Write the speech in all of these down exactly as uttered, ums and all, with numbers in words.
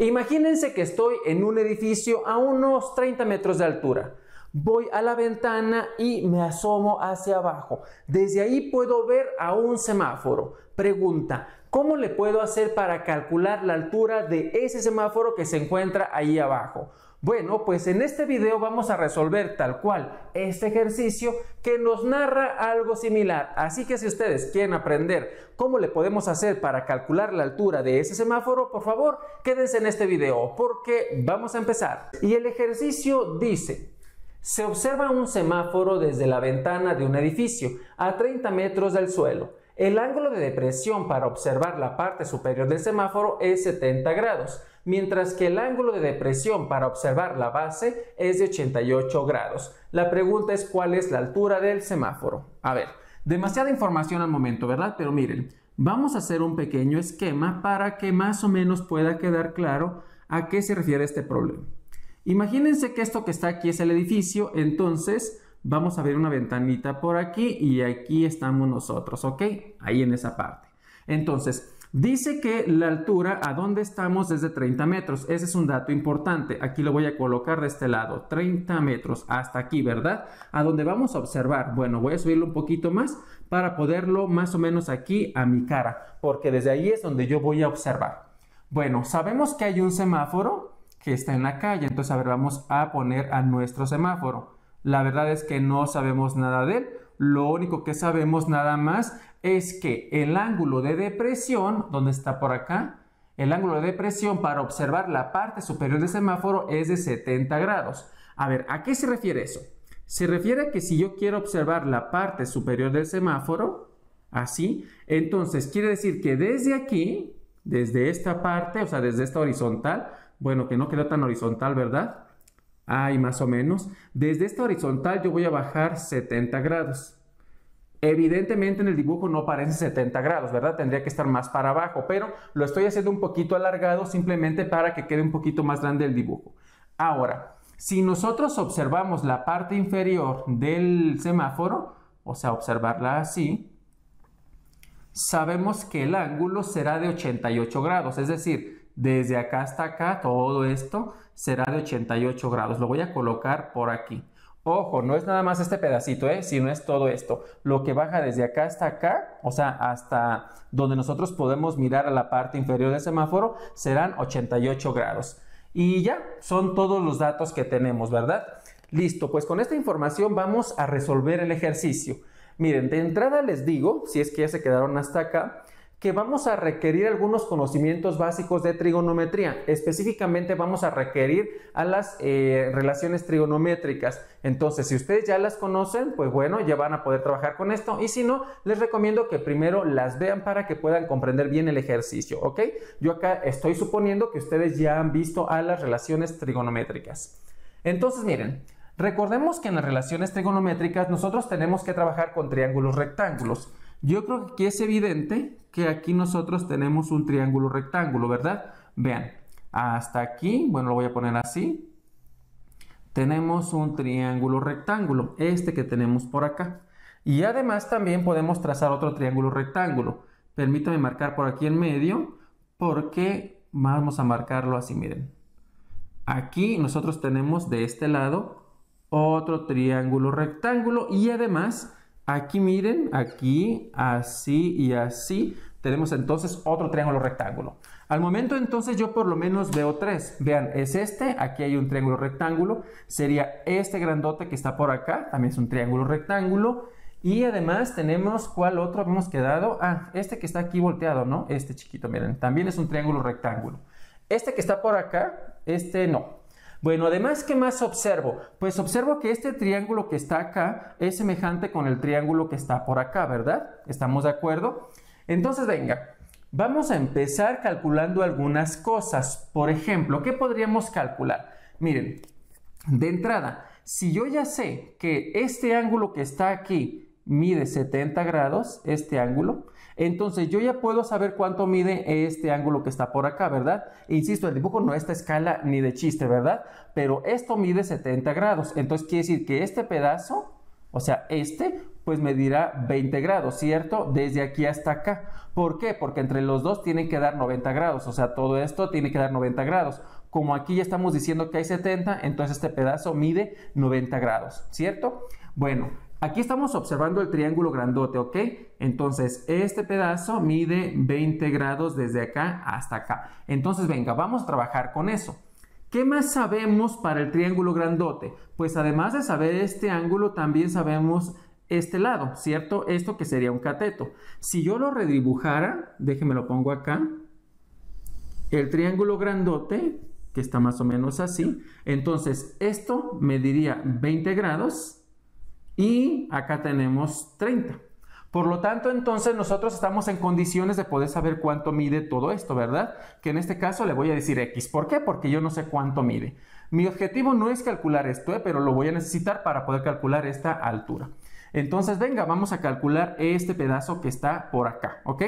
Imagínense que estoy en un edificio a unos treinta metros de altura. Voy a la ventana y me asomo hacia abajo. Desde ahí puedo ver a un semáforo. Pregunta, ¿cómo le puedo hacer para calcular la altura de ese semáforo que se encuentra ahí abajo? Bueno, pues en este video vamos a resolver tal cual este ejercicio que nos narra algo similar. Así que si ustedes quieren aprender cómo le podemos hacer para calcular la altura de ese semáforo, por favor, quédense en este video porque vamos a empezar. Y el ejercicio dice: se observa un semáforo desde la ventana de un edificio a treinta metros del suelo. El ángulo de depresión para observar la parte superior del semáforo es setenta grados, mientras que el ángulo de depresión para observar la base es de ochenta y ocho grados. La pregunta es ¿cuál es la altura del semáforo? A ver, demasiada información al momento, ¿verdad? Pero miren, vamos a hacer un pequeño esquema para que más o menos pueda quedar claro a qué se refiere este problema. Imagínense que esto que está aquí es el edificio, entonces vamos a ver una ventanita por aquí y aquí estamos nosotros, ¿ok? Ahí en esa parte. Entonces, dice que la altura a donde estamos es de treinta metros. Ese es un dato importante. Aquí lo voy a colocar de este lado, treinta metros hasta aquí, ¿verdad? A donde vamos a observar. Bueno, voy a subirlo un poquito más para poderlo más o menos aquí a mi cara, porque desde ahí es donde yo voy a observar. Bueno, sabemos que hay un semáforo que está en la calle. Entonces, a ver, vamos a poner a nuestro semáforo. La verdad es que no sabemos nada de él. Lo único que sabemos nada más es que el ángulo de depresión, ¿dónde está por acá? El ángulo de depresión para observar la parte superior del semáforo es de setenta grados. A ver, ¿a qué se refiere eso? Se refiere a que si yo quiero observar la parte superior del semáforo, así, entonces quiere decir que desde aquí, desde esta parte, o sea, desde esta horizontal, bueno, que no quedó tan horizontal, ¿verdad? Ahí más o menos. Desde esta horizontal yo voy a bajar setenta grados. Evidentemente en el dibujo no aparece setenta grados, ¿verdad? Tendría que estar más para abajo, pero lo estoy haciendo un poquito alargado simplemente para que quede un poquito más grande el dibujo. Ahora, si nosotros observamos la parte inferior del semáforo, o sea, observarla así, sabemos que el ángulo será de ochenta y ocho grados, es decir, desde acá hasta acá, todo esto será de ochenta y ocho grados. Lo voy a colocar por aquí. Ojo, no es nada más este pedacito, ¿eh? Sino es todo esto. Lo que baja desde acá hasta acá, o sea, hasta donde nosotros podemos mirar a la parte inferior del semáforo, serán ochenta y ocho grados. Y ya, son todos los datos que tenemos, ¿verdad? Listo, pues con esta información vamos a resolver el ejercicio. Miren, de entrada les digo, si es que ya se quedaron hasta acá, que vamos a requerir algunos conocimientos básicos de trigonometría. Específicamente vamos a requerir a las eh, relaciones trigonométricas. Entonces, si ustedes ya las conocen, pues bueno, ya van a poder trabajar con esto. Y si no, les recomiendo que primero las vean para que puedan comprender bien el ejercicio, ¿ok? Yo acá estoy suponiendo que ustedes ya han visto a las relaciones trigonométricas. Entonces, miren, recordemos que en las relaciones trigonométricas nosotros tenemos que trabajar con triángulos rectángulos. Yo creo que aquí es evidente que aquí nosotros tenemos un triángulo rectángulo, ¿verdad? Vean, hasta aquí, bueno, lo voy a poner así. Tenemos un triángulo rectángulo, este que tenemos por acá. Y además también podemos trazar otro triángulo rectángulo. Permítame marcar por aquí en medio, porque vamos a marcarlo así, miren. Aquí nosotros tenemos de este lado otro triángulo rectángulo y además aquí miren, aquí, así y así, tenemos entonces otro triángulo rectángulo. Al momento entonces yo por lo menos veo tres. Vean, es este, aquí hay un triángulo rectángulo, sería este grandote que está por acá, también es un triángulo rectángulo. Y además tenemos, ¿cuál otro hemos quedado? Ah, este que está aquí volteado, ¿no? Este chiquito, miren, también es un triángulo rectángulo. Este que está por acá, este no. Bueno, además, ¿qué más observo? Pues observo que este triángulo que está acá es semejante con el triángulo que está por acá, ¿verdad? ¿Estamos de acuerdo? Entonces, venga, vamos a empezar calculando algunas cosas. Por ejemplo, ¿qué podríamos calcular? Miren, de entrada, si yo ya sé que este ángulo que está aquí mide setenta grados, este ángulo, entonces yo ya puedo saber cuánto mide este ángulo que está por acá, ¿verdad? Insisto, el dibujo no está a escala ni de chiste, ¿verdad? Pero esto mide setenta grados, entonces quiere decir que este pedazo, o sea, este, pues medirá veinte grados, ¿cierto? Desde aquí hasta acá. ¿Por qué? Porque entre los dos tienen que dar noventa grados, o sea, todo esto tiene que dar noventa grados. Como aquí ya estamos diciendo que hay setenta, entonces este pedazo mide noventa grados, ¿cierto? Bueno, aquí estamos observando el triángulo grandote, ¿ok? Entonces, este pedazo mide veinte grados desde acá hasta acá. Entonces, venga, vamos a trabajar con eso. ¿Qué más sabemos para el triángulo grandote? Pues además de saber este ángulo, también sabemos este lado, ¿cierto? Esto que sería un cateto. Si yo lo redibujara, déjenme lo pongo acá, el triángulo grandote, que está más o menos así, entonces esto mediría veinte grados y acá tenemos treinta. Por lo tanto, entonces nosotros estamos en condiciones de poder saber cuánto mide todo esto, ¿verdad? Que en este caso le voy a decir X. ¿Por qué? Porque yo no sé cuánto mide. Mi objetivo no es calcular esto, ¿eh? Pero lo voy a necesitar para poder calcular esta altura. Entonces, venga, vamos a calcular este pedazo que está por acá, ¿ok?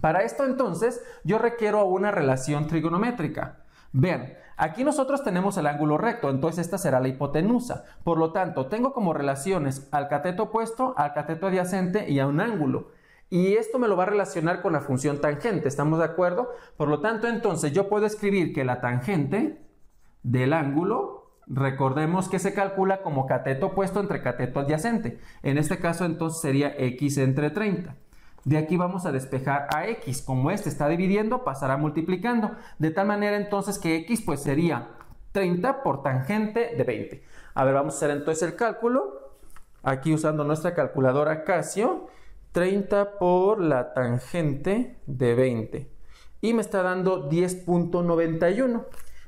Para esto, entonces, yo requiero una relación trigonométrica. Vean, aquí nosotros tenemos el ángulo recto, entonces esta será la hipotenusa. Por lo tanto, tengo como relaciones al cateto opuesto, al cateto adyacente y a un ángulo. Y esto me lo va a relacionar con la función tangente, ¿estamos de acuerdo? Por lo tanto, entonces yo puedo escribir que la tangente del ángulo, recordemos que se calcula como cateto opuesto entre cateto adyacente. En este caso, entonces sería x entre treinta. De aquí vamos a despejar a x. Como este está dividiendo, pasará multiplicando. De tal manera entonces que x pues sería treinta por tangente de veinte. A ver, vamos a hacer entonces el cálculo. Aquí usando nuestra calculadora Casio. treinta por la tangente de veinte. Y me está dando diez punto noventa y uno.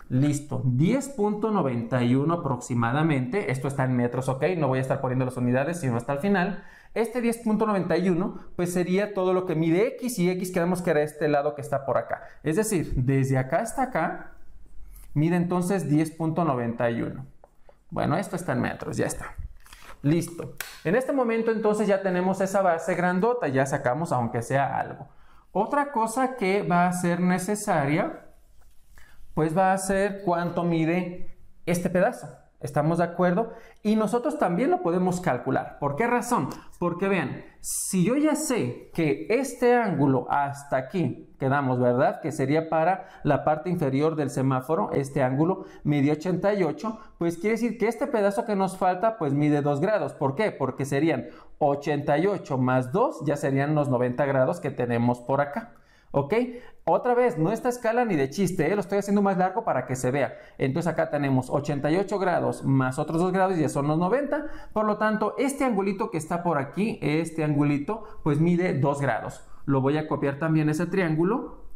Listo, diez punto noventa y uno aproximadamente. Esto está en metros, ¿ok? No voy a estar poniendo las unidades, sino hasta el final. Este diez punto noventa y uno pues sería todo lo que mide X y X queremos que era este lado que está por acá. Es decir, desde acá hasta acá mide entonces diez punto noventa y uno. Bueno, esto está en metros, ya está. Listo. En este momento entonces ya tenemos esa base grandota, ya sacamos aunque sea algo. Otra cosa que va a ser necesaria pues va a ser cuánto mide este pedazo. ¿Estamos de acuerdo? Y nosotros también lo podemos calcular. ¿Por qué razón? Porque vean, si yo ya sé que este ángulo hasta aquí, quedamos, ¿verdad? Que sería para la parte inferior del semáforo, este ángulo mide ochenta y ocho, pues quiere decir que este pedazo que nos falta, pues mide dos grados. ¿Por qué? Porque serían ochenta y ocho más dos, ya serían los noventa grados que tenemos por acá. ¿Ok? Otra vez, no está escala ni de chiste, ¿eh? Lo estoy haciendo más largo para que se vea. Entonces acá tenemos ochenta y ocho grados más otros dos grados, ya son los noventa. Por lo tanto, este angulito que está por aquí, este angulito, pues mide dos grados. Lo voy a copiar también ese triángulo.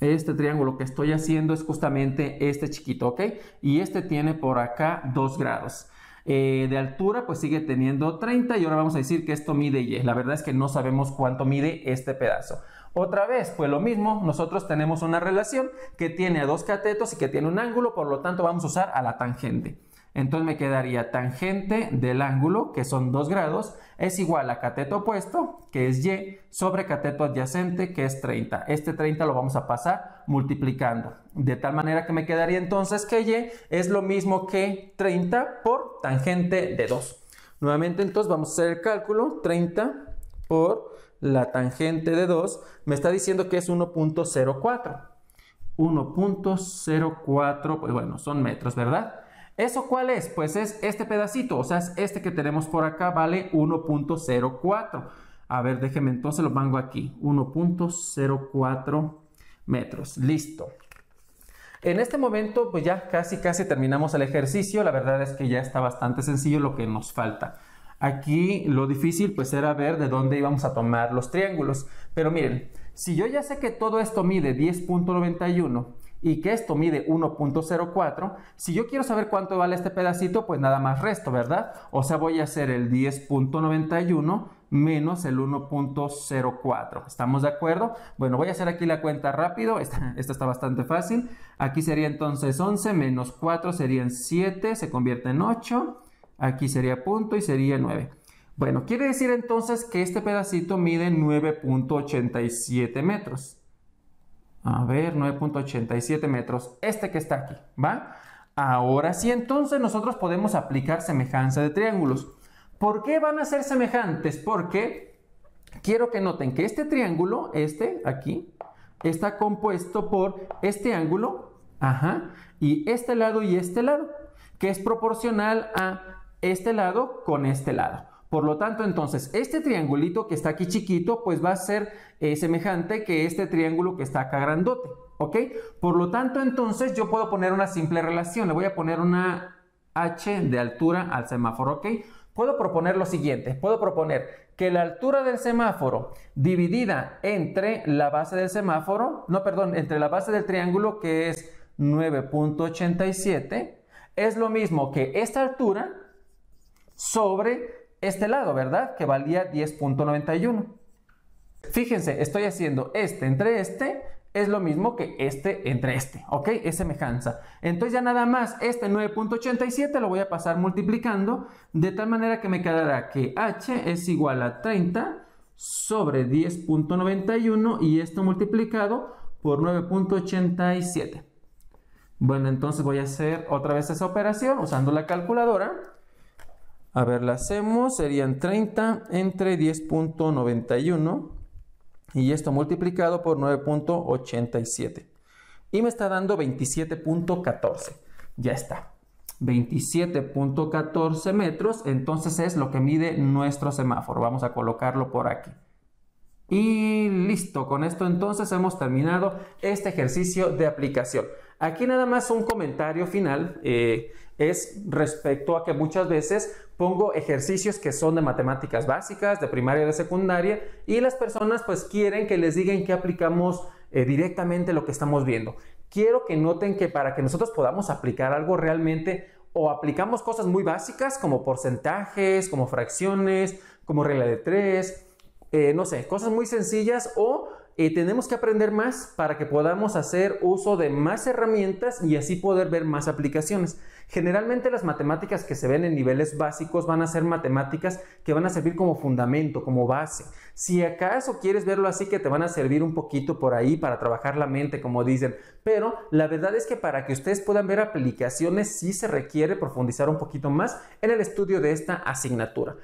Este triángulo que estoy haciendo es justamente este chiquito, ¿ok? Y este tiene por acá dos grados. Eh, de altura pues sigue teniendo treinta y ahora vamos a decir que esto mide Y. La verdad es que no sabemos cuánto mide este pedazo. Otra vez, pues lo mismo, nosotros tenemos una relación que tiene a dos catetos y que tiene un ángulo, por lo tanto vamos a usar a la tangente. Entonces me quedaría tangente del ángulo, que son dos grados, es igual a cateto opuesto, que es Y, sobre cateto adyacente, que es treinta. Este treinta lo vamos a pasar multiplicando, de tal manera que me quedaría entonces que Y es lo mismo que treinta por tangente de dos. Nuevamente entonces vamos a hacer el cálculo, treinta por la tangente de dos, me está diciendo que es uno punto cero cuatro. uno punto cero cuatro, pues bueno, son metros, ¿verdad? ¿Eso cuál es? Pues es este pedacito, o sea, es este que tenemos por acá, vale uno punto cero cuatro. A ver, déjeme entonces lo pongo aquí, uno punto cero cuatro metros, listo. En este momento, pues ya casi, casi terminamos el ejercicio, la verdad es que ya está bastante sencillo lo que nos falta. Aquí lo difícil pues era ver de dónde íbamos a tomar los triángulos. Pero miren, si yo ya sé que todo esto mide diez punto noventa y uno y que esto mide uno punto cero cuatro, si yo quiero saber cuánto vale este pedacito, pues nada más resto, ¿verdad? O sea, voy a hacer el diez punto noventa y uno menos el uno punto cero cuatro. ¿Estamos de acuerdo? Bueno, voy a hacer aquí la cuenta rápido. Esta, esta está bastante fácil. Aquí sería entonces once menos cuatro serían siete, se convierte en ocho. Aquí sería punto y sería nueve. Bueno, quiere decir entonces que este pedacito mide nueve punto ochenta y siete metros. A ver, nueve punto ochenta y siete metros. Este que está aquí, ¿va? Ahora sí, entonces nosotros podemos aplicar semejanza de triángulos. ¿Por qué van a ser semejantes? Porque quiero que noten que este triángulo, este aquí, está compuesto por este ángulo, ajá, y este lado y este lado, que es proporcional a este lado con este lado. Por lo tanto, entonces, este triangulito que está aquí chiquito, pues va a ser eh, semejante que este triángulo que está acá grandote, ¿ok? Por lo tanto, entonces, yo puedo poner una simple relación. Le voy a poner una H de altura al semáforo, ¿ok? Puedo proponer lo siguiente. Puedo proponer que la altura del semáforo dividida entre la base del semáforo, no, perdón, entre la base del triángulo, que es nueve punto ochenta y siete, es lo mismo que esta altura sobre este lado, ¿verdad? Que valía diez punto noventa y uno. Fíjense, estoy haciendo este entre este, es lo mismo que este entre este, ¿ok? Es semejanza. Entonces ya nada más este nueve punto ochenta y siete lo voy a pasar multiplicando, de tal manera que me quedará que H es igual a treinta sobre diez punto noventa y uno y esto multiplicado por nueve punto ochenta y siete. Bueno, entonces voy a hacer otra vez esa operación usando la calculadora. A ver, la hacemos, serían treinta entre diez punto noventa y uno y esto multiplicado por nueve punto ochenta y siete. Y me está dando veintisiete punto catorce. Ya está. veintisiete punto catorce metros, entonces es lo que mide nuestro semáforo. Vamos a colocarlo por aquí. Y listo, con esto entonces hemos terminado este ejercicio de aplicación. Aquí nada más un comentario final eh, es respecto a que muchas veces pongo ejercicios que son de matemáticas básicas, de primaria, de secundaria, y las personas pues quieren que les digan que aplicamos eh, directamente lo que estamos viendo. Quiero que noten que para que nosotros podamos aplicar algo realmente, o aplicamos cosas muy básicas como porcentajes, como fracciones, como regla de tres, eh, no sé, cosas muy sencillas, o Eh, tenemos que aprender más para que podamos hacer uso de más herramientas y así poder ver más aplicaciones. Generalmente las matemáticas que se ven en niveles básicos van a ser matemáticas que van a servir como fundamento, como base. Si acaso quieres verlo así, que te van a servir un poquito por ahí para trabajar la mente, como dicen. Pero la verdad es que para que ustedes puedan ver aplicaciones sí se requiere profundizar un poquito más en el estudio de esta asignatura.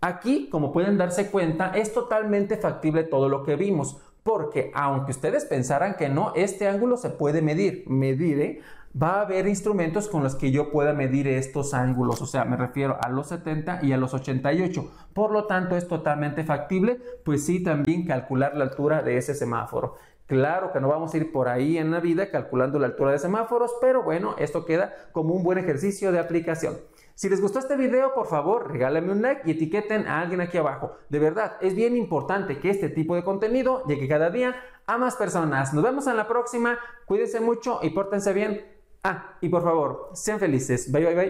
Aquí, como pueden darse cuenta, es totalmente factible todo lo que vimos. Porque aunque ustedes pensaran que no, este ángulo se puede medir. Medir, ¿eh? Va a haber instrumentos con los que yo pueda medir estos ángulos. O sea, me refiero a los setenta y a los ochenta y ocho. Por lo tanto, es totalmente factible, pues sí, también calcular la altura de ese semáforo. Claro que no vamos a ir por ahí en la vida calculando la altura de semáforos, pero bueno, esto queda como un buen ejercicio de aplicación. Si les gustó este video, por favor, regálame un like y etiqueten a alguien aquí abajo. De verdad, es bien importante que este tipo de contenido llegue cada día a más personas. Nos vemos en la próxima. Cuídense mucho y pórtense bien. Ah, y por favor, sean felices. Bye, bye, bye.